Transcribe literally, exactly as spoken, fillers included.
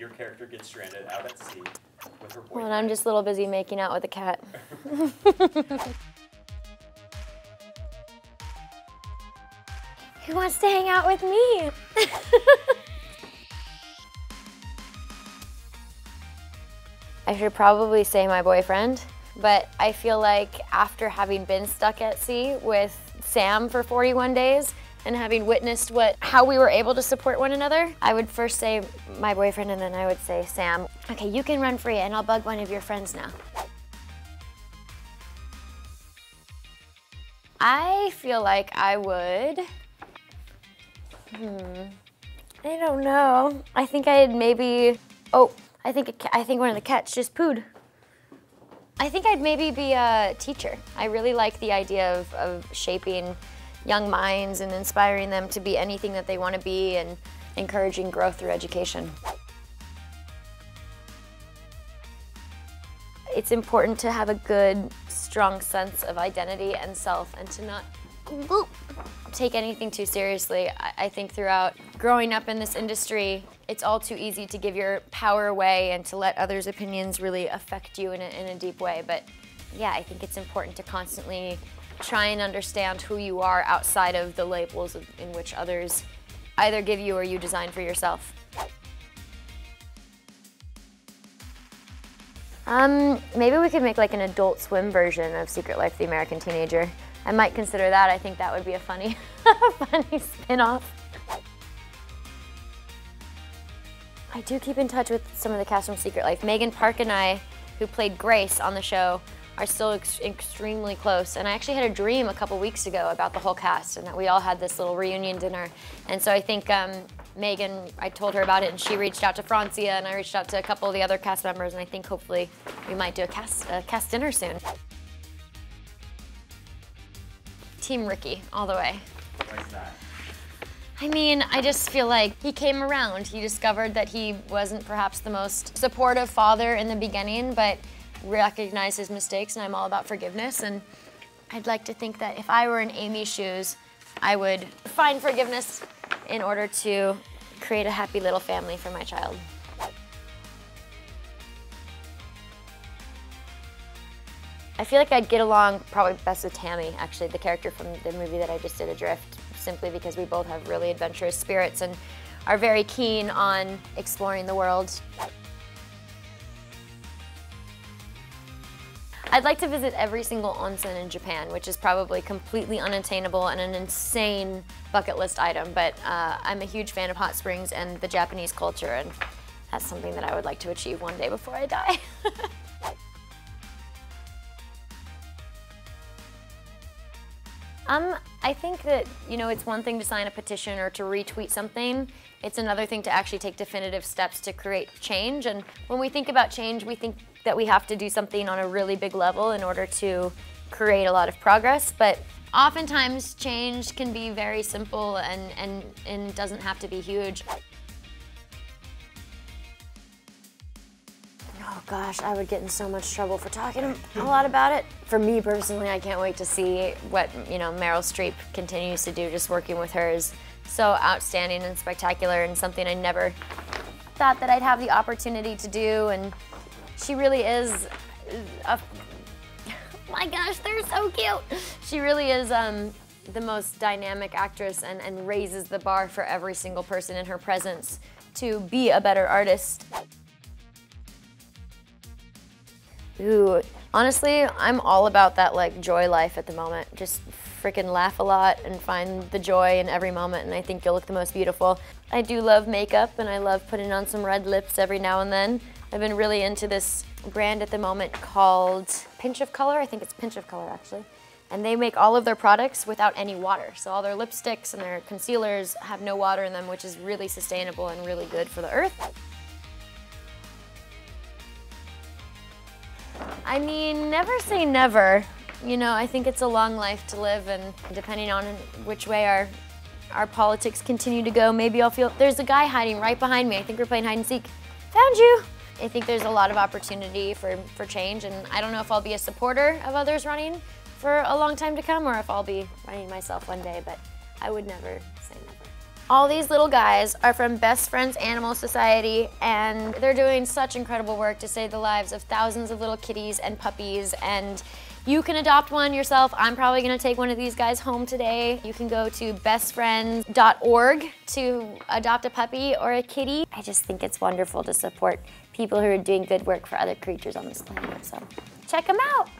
your character gets stranded out at sea with her boyfriend. Well, and I'm just a little busy making out with a cat. Who wants to hang out with me? I should probably say my boyfriend, but I feel like after having been stuck at sea with Sam for forty-one days and having witnessed what how we were able to support one another, I would first say my boyfriend and then I would say Sam. Okay, you can run free and I'll bug one of your friends now. I feel like I would, hmm, I don't know. I think I'd maybe, oh, I think, it, I think one of the cats just pooed. I think I'd maybe be a teacher. I really like the idea of, of shaping young minds and inspiring them to be anything that they want to be and encouraging growth through education. It's important to have a good, strong sense of identity and self and to not whoop, take anything too seriously. I, I think throughout growing up in this industry, it's all too easy to give your power away and to let others' opinions really affect you in a, in a deep way. But yeah, I think it's important to constantly try and understand who you are outside of the labels of, in which others either give you or you design for yourself. Um, maybe we could make like an Adult Swim version of Secret Life of the American Teenager. I might consider that. I think that would be a funny, funny spin-off. I do keep in touch with some of the cast from Secret Life. Megan Park and I, who played Grace on the show, are still ex extremely close. And I actually had a dream a couple weeks ago about the whole cast and that we all had this little reunion dinner. And so I think um, Megan, I told her about it and she reached out to Francia and I reached out to a couple of the other cast members and I think hopefully we might do a cast, a cast dinner soon. Team Ricky, all the way. Why's that? I mean, I just feel like he came around. He discovered that he wasn't perhaps the most supportive father in the beginning, but recognized his mistakes, and I'm all about forgiveness. And I'd like to think that if I were in Amy's shoes, I would find forgiveness in order to create a happy little family for my child. I feel like I'd get along probably best with Tammy, actually, the character from the movie that I just did, Adrift, simply because we both have really adventurous spirits and are very keen on exploring the world. I'd like to visit every single onsen in Japan, which is probably completely unattainable and an insane bucket list item, but uh, I'm a huge fan of hot springs and the Japanese culture, and that's something that I would like to achieve one day before I die. Um, I think that, you know, it's one thing to sign a petition or to retweet something. It's another thing to actually take definitive steps to create change. And when we think about change, we think that we have to do something on a really big level in order to create a lot of progress. But oftentimes change can be very simple and, and, and doesn't have to be huge. Oh gosh, I would get in so much trouble for talking a lot about it. For me personally, I can't wait to see what, you know, Meryl Streep continues to do, just working with her is so outstanding and spectacular and something I never thought that I'd have the opportunity to do, and she really is a, oh my gosh, they're so cute. She really is um, the most dynamic actress and, and raises the bar for every single person in her presence to be a better artist. Ooh, honestly, I'm all about that like joy life at the moment. Just freaking laugh a lot and find the joy in every moment, and I think you'll look the most beautiful. I do love makeup and I love putting on some red lips every now and then. I've been really into this brand at the moment called Pinch of Color. I think it's Pinch of Color actually. And they make all of their products without any water. So all their lipsticks and their concealers have no water in them, which is really sustainable and really good for the earth. I mean, never say never. You know, I think it's a long life to live, and depending on which way our our politics continue to go, maybe I'll feel, there's a guy hiding right behind me. I think we're playing hide and seek. Found you. I think there's a lot of opportunity for, for change, and I don't know if I'll be a supporter of others running for a long time to come or if I'll be running myself one day, but I would never say never. All these little guys are from Best Friends Animal Society, and they're doing such incredible work to save the lives of thousands of little kitties and puppies, and you can adopt one yourself. I'm probably gonna take one of these guys home today. You can go to best friends dot org to adopt a puppy or a kitty. I just think it's wonderful to support people who are doing good work for other creatures on this planet, so check them out.